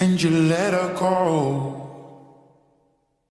And you let her go.